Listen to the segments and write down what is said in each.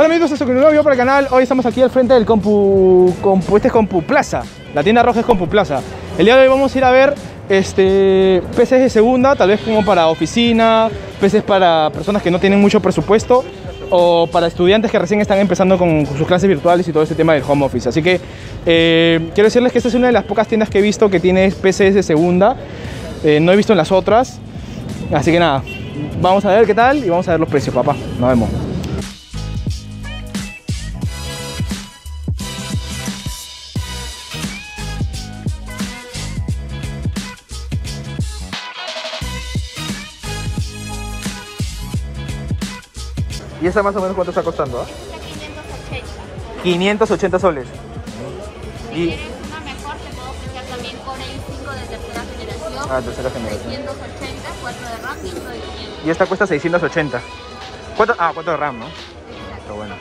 Hola amigos, soy un nuevo video para el canal. Hoy estamos aquí al frente del este es Compu Plaza. La tienda roja es Compu Plaza. El día de hoy vamos a ir a ver PCs de segunda, tal vez como para oficina, PCs para personas que no tienen mucho presupuesto o para estudiantes que recién están empezando con sus clases virtuales y todo este tema del home office. Así que quiero decirles que esta es una de las pocas tiendas que he visto que tiene PCs de segunda. No he visto en las otras. Así que nada, vamos a ver qué tal y vamos a ver los precios, papá. Nos vemos. ¿Y esa más o menos cuánto está costando? ¿Eh? 580 soles. Si quieres una mejor, te puedo ofrecer también Core i5 de tercera generación. Ah, tercera generación. 680, 4 de RAM, 5 de 500. Y esta cuesta 680. 4 de RAM, ¿no? Pero bueno.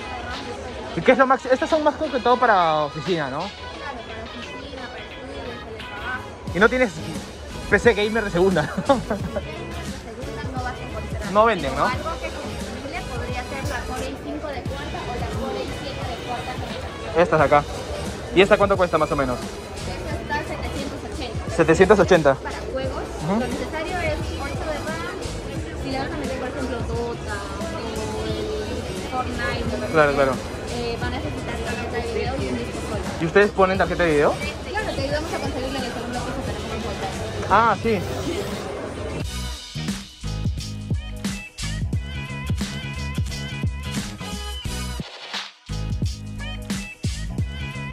¿Y qué es lo más? Estas son más que todo para oficina, ¿no? Claro, para oficina, para estudios, para trabajo. ¿Y no tienes PC gamer de segunda? De segunda no vas a encontrar. No venden, ¿no? Esta es acá. ¿Y esta cuánto cuesta más o menos? Esta está 780. 780. Para juegos, lo necesario es 8 de RAM. Si le van a meter, por ejemplo, Dota o Fortnite, claro, claro. Van a necesitar tarjeta de video y un disco sólido. ¿Y ustedes ponen tarjeta de video? Claro, te ayudamos a conseguirla en el segundo piso para que no importa. Ah, sí.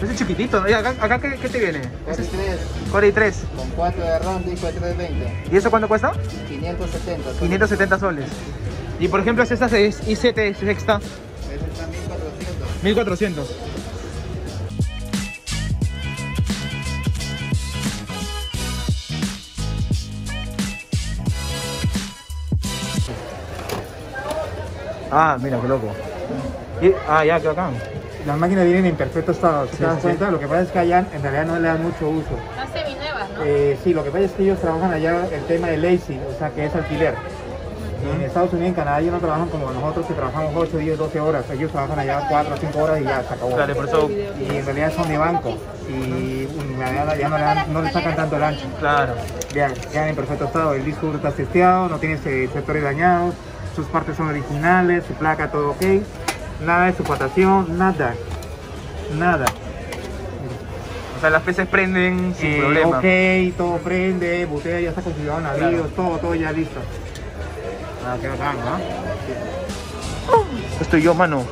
Es chiquitito, ¿no? ¿Y acá qué te viene? Core i3. Con 4 de RAM, disco de 320. ¿Y eso cuánto cuesta? 570 soles. 570 soles. Y por ejemplo, esta es i7, es sexta. Esta está 1400. 1400. Ah, mira, qué loco. Y, ya quedó acá. Las máquinas vienen en perfecto estado, ¿te das cuenta? Lo que pasa es que allá en realidad no le dan mucho uso. Son seminuevas, ¿no? Sí, lo que pasa es que ellos trabajan allá el tema de leasing, o sea que es alquiler. En Estados Unidos, en Canadá, ellos no trabajan como nosotros que trabajamos 8, 10, 12 horas. Ellos trabajan allá 4 o 5 horas y ya se acabó. Claro, por eso... Y en realidad son de banco y en realidad ya no le sacan tanto el ancho. Claro. Ya quedan en perfecto estado, el disco está testeado, no tiene sectores dañados, sus partes son originales, su placa, todo ok. Nada de supatación, nada. O sea, las PCs prenden sin problema. Ok, todo prende, botella ya está configurado en abrigo, claro. todo ya listo. Ah, qué bacán, ¿no? Sí. Estoy yo, mano.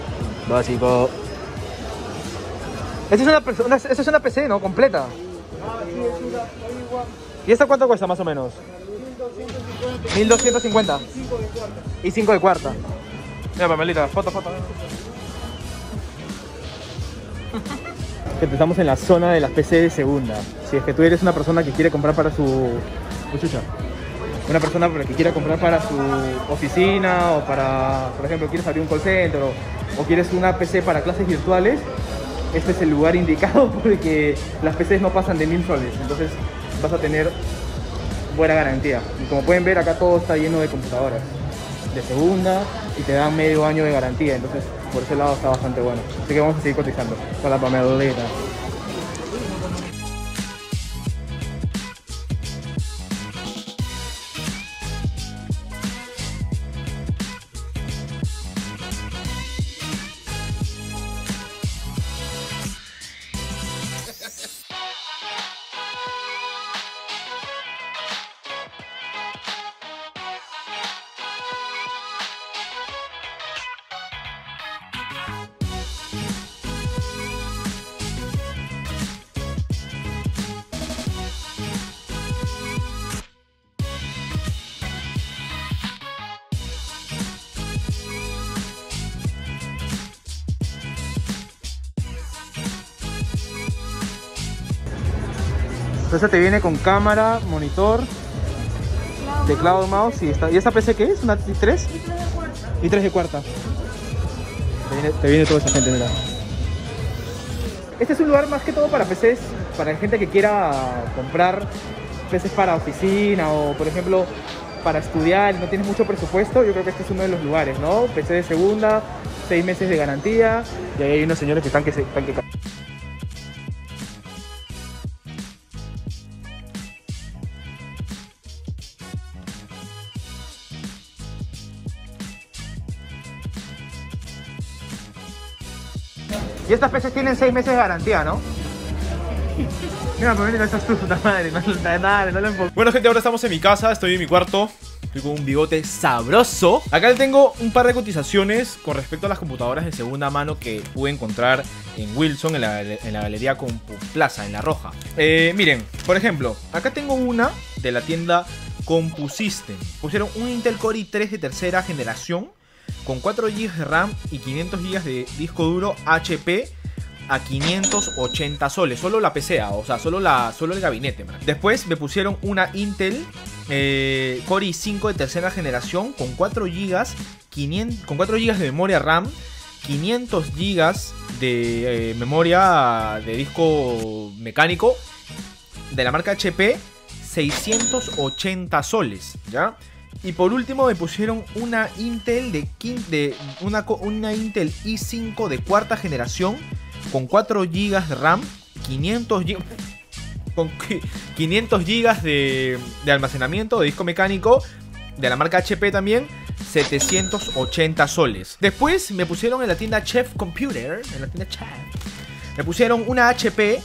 Básico. Esta es una PC, ¿no? Completa. ¿Y esta cuánto cuesta más o menos? 1250. Y 5 de cuarta. Mira, Pamelita, foto. Estamos en la zona de las PC de segunda. Si es que tú eres una persona que quiere comprar para su... Una persona que quiera comprar para su oficina o para... Por ejemplo, quieres abrir un call center o quieres una PC para clases virtuales, este es el lugar indicado porque las PCs no pasan de 1000 soles. Entonces vas a tener buena garantía. Y como pueden ver, acá todo está lleno de computadoras de segunda y te dan medio año de garantía, entonces por ese lado está bastante bueno. Así que vamos a seguir cotizando con la Pamelita. Entonces te viene con cámara, monitor, teclado, mouse y esta. ¿Y esta PC qué es? ¿Una i3? i3 de cuarta. Te viene toda esta gente, mira. Este es un lugar más que todo para PCs, para gente que quiera comprar PCs para oficina o, por ejemplo, para estudiar y no tienes mucho presupuesto, yo creo que este es uno de los lugares, ¿no? PC de segunda, 6 meses de garantía, y ahí hay unos señores que están que... Y estas PCs tienen 6 meses de garantía, ¿no? Mira, me venden esas tú, puta madre, no lo enfoco. Bueno, gente, ahora estamos en mi casa, estoy en mi cuarto. Estoy con un bigote sabroso. Acá le tengo un par de cotizaciones con respecto a las computadoras de segunda mano que pude encontrar en Wilson, en la galería Compu Plaza, en La Roja. Miren, por ejemplo, acá tengo una de la tienda Compu System. Pusieron un Intel Core i3 de tercera generación con 4 GB de RAM y 500 GB de disco duro HP a 580 soles. Solo la PCA, o sea, solo el gabinete, man. Después me pusieron una Intel Core i5 de tercera generación con 4 GB de memoria RAM, 500 GB de memoria de disco mecánico de la marca HP, 680 soles, ¿ya? Y por último me pusieron una Intel una Intel i5 de cuarta generación con 4 GB de RAM, 500 GB de almacenamiento de disco mecánico de la marca HP también, 780 soles. Después me pusieron en la tienda Chef Computer, me pusieron una HP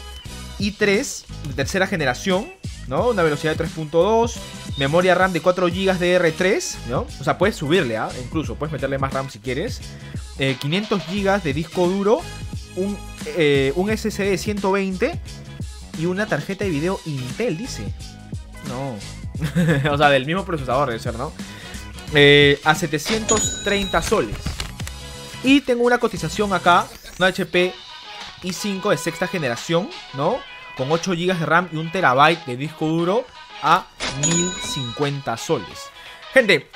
i3 de tercera generación, ¿no? Una velocidad de 3.2, memoria RAM de 4 GB DR3, ¿no? O sea, puedes subirle, ¿ah? Incluso puedes meterle más RAM si quieres. 500 GB de disco duro, un SSD de 120 y una tarjeta de video Intel, dice. No. O sea, del mismo procesador debe ser, ¿no? A 730 soles. Y tengo una cotización acá, una HP i5 de sexta generación, ¿no? Con 8 GB de RAM y 1 TB de disco duro a 1050 soles. Gente,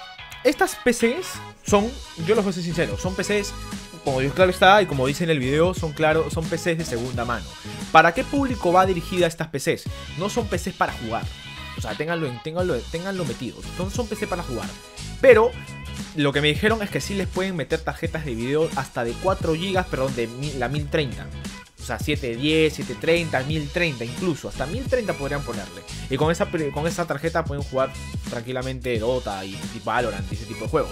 estas PCs son, yo los voy a ser sincero, son PCs, como Dios claro está y como dice en el video, son PCs de segunda mano. ¿Para qué público va dirigida estas PCs? No son PCs para jugar. O sea, ténganlo metido. Entonces, son PCs para jugar. Pero lo que me dijeron es que sí les pueden meter tarjetas de video hasta de 4 GB, perdón, de la 1030. O sea, 710, 730, 1030, incluso hasta 1030 podrían ponerle. Y con esa tarjeta pueden jugar tranquilamente Dota y Valorant y ese tipo de juegos.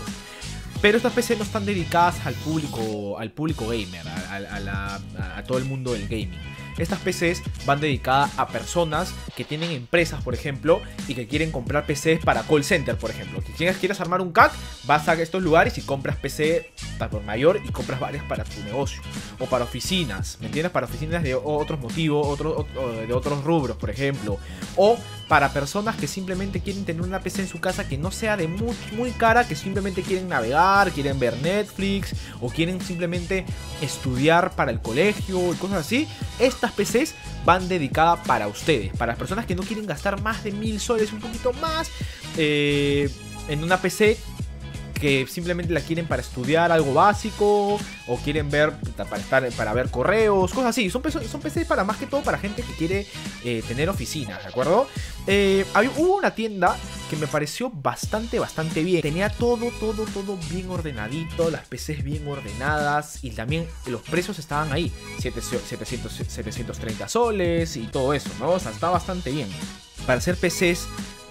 Pero estas PCs no están dedicadas al público gamer, a todo el mundo del gaming. Estas PCs van dedicadas a personas que tienen empresas, por ejemplo, y que quieren comprar PCs para call center, por ejemplo. Si quieres armar un CAC, vas a estos lugares y compras PC por mayor y compras varias para tu negocio. O para oficinas, ¿me entiendes? Para oficinas de otros motivos, de otros rubros, por ejemplo. O para personas que simplemente quieren tener una PC en su casa que no sea de muy cara, que simplemente quieren navegar, quieren ver Netflix o quieren simplemente estudiar para el colegio y cosas así. Estas PCs van dedicadas para ustedes, para las personas que no quieren gastar más de 1000 soles, un poquito más, en una PC que simplemente la quieren para estudiar algo básico o quieren ver para ver correos, cosas así. Son PCs para, más que todo, para gente que quiere tener oficinas, ¿de acuerdo? Hubo una tienda que me pareció bastante bien. Tenía todo bien ordenadito, las PCs bien ordenadas y también los precios estaban ahí, 730 soles y todo eso, ¿no? O sea, está bastante bien. Para hacer PCs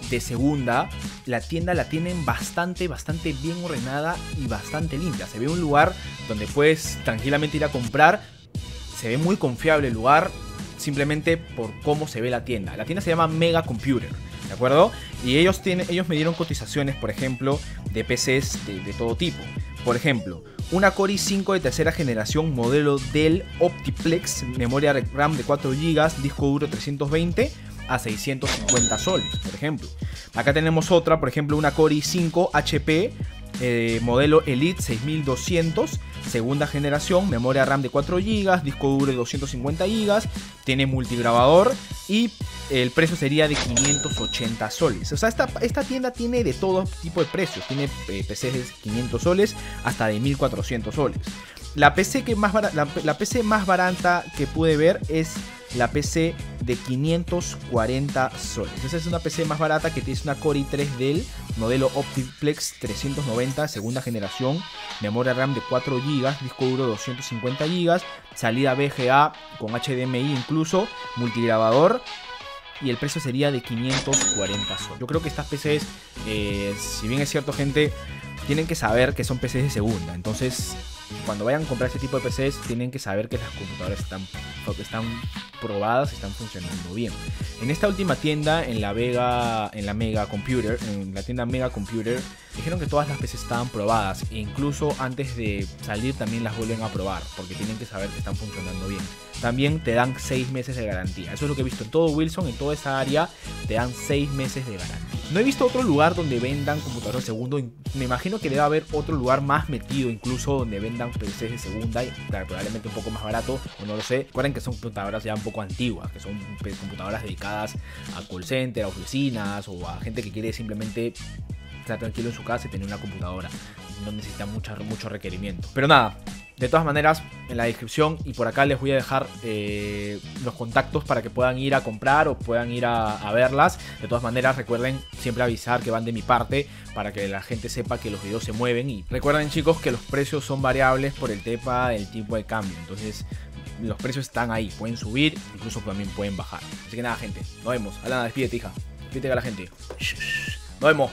de segunda, la tienda la tienen bastante bien ordenada y bastante limpia. Se ve un lugar donde puedes tranquilamente ir a comprar. Se ve muy confiable el lugar, simplemente por cómo se ve la tienda. La tienda se llama Mega Computer, ¿de acuerdo? Y ellos me dieron cotizaciones, por ejemplo, de PCs de todo tipo. Por ejemplo, una Core i5 de tercera generación, modelo Dell Optiplex, memoria RAM de 4 GB, disco duro 320, a 650 soles, por ejemplo. Acá tenemos otra, por ejemplo, una Core i5 HP, modelo Elite 6200, segunda generación, memoria RAM de 4 GB, disco duro de 250 GB, tiene multigrabador y el precio sería de 580 soles. O sea, esta tienda tiene de todo tipo de precios. Tiene PCs de 500 soles hasta de 1400 soles. La PC más barata que pude ver es la PC de 540 soles. Esa es una PC más barata que tiene una Core i3 Dell, modelo Optiflex 390, segunda generación, memoria RAM de 4 GB, disco duro 250 GB, salida VGA con HDMI incluso, multigrabador. Y el precio sería de 540 soles. Yo creo que estas PCs, si bien es cierto, gente, tienen que saber que son PCs de segunda. Entonces, cuando vayan a comprar este tipo de PCs, tienen que saber que las computadoras están probadas, están funcionando bien. En esta última tienda, en la tienda Mega Computer, dijeron que todas las PCs estaban probadas. E incluso antes de salir también las vuelven a probar, porque tienen que saber que están funcionando bien. También te dan 6 meses de garantía. Eso es lo que he visto en todo Wilson, en toda esta área, te dan 6 meses de garantía. No he visto otro lugar donde vendan computadoras de segundo. Me imagino que debe haber otro lugar más metido, incluso donde vendan PCs de segunda, y claro, probablemente un poco más barato, o no lo sé. Recuerden que son computadoras ya un poco antiguas, que son computadoras dedicadas a call center, a oficinas, o a gente que quiere simplemente estar tranquilo en su casa y tener una computadora. No necesita mucho requerimiento. Pero nada, de todas maneras, en la descripción y por acá les voy a dejar los contactos para que puedan ir a comprar o puedan ir a verlas. De todas maneras, recuerden siempre avisar que van de mi parte para que la gente sepa que los videos se mueven. Y recuerden, chicos, que los precios son variables por el tema del tipo de cambio. Entonces, los precios están ahí. Pueden subir, incluso también pueden bajar. Así que nada, gente. Nos vemos. Alana, despídete, hija. Despídete a la gente. Nos vemos.